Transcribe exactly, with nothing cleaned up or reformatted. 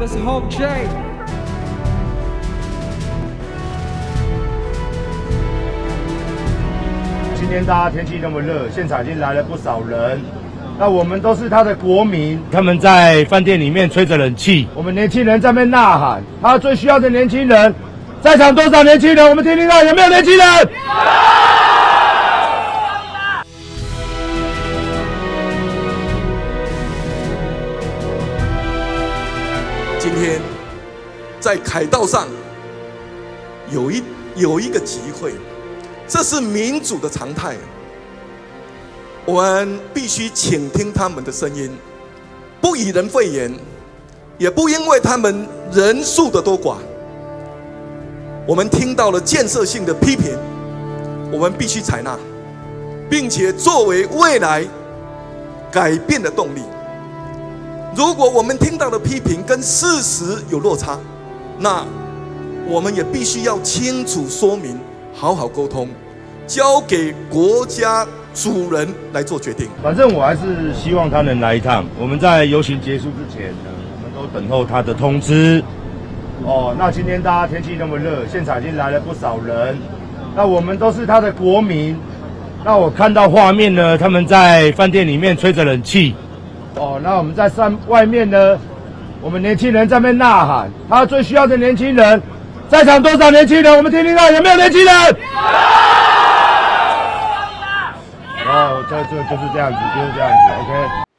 这是 Home J。 今天大家天气那么热，现场已经来了不少人。那我们都是他的国民，他们在饭店里面吹着冷气，我们年轻人在那边呐喊。他最需要的年轻人，在场多少年轻人？我们听听看有没有年轻人？今天在凯道上有一有一个集会。 这是民主的常态，我们必须倾听他们的声音，不以人废言，也不因为他们人数的多寡，我们听到了建设性的批评，我们必须采纳，并且作为未来改变的动力。如果我们听到的批评跟事实有落差，那我们也必须要清楚说明。 好好沟通，交给国家主人来做决定。反正我还是希望他能来一趟。我们在游行结束之前，我们都等候他的通知。哦，那今天大家天气那么热，现场已经来了不少人。那我们都是他的国民。那我看到画面呢，他们在饭店里面吹着冷气。哦，那我们在上外面呢，我们年轻人在那边呐喊，他最需要的年轻人。 在场多少年轻人？我们听听看有没有年轻人？哦，这这就是这样子，就是这样子 ，OK。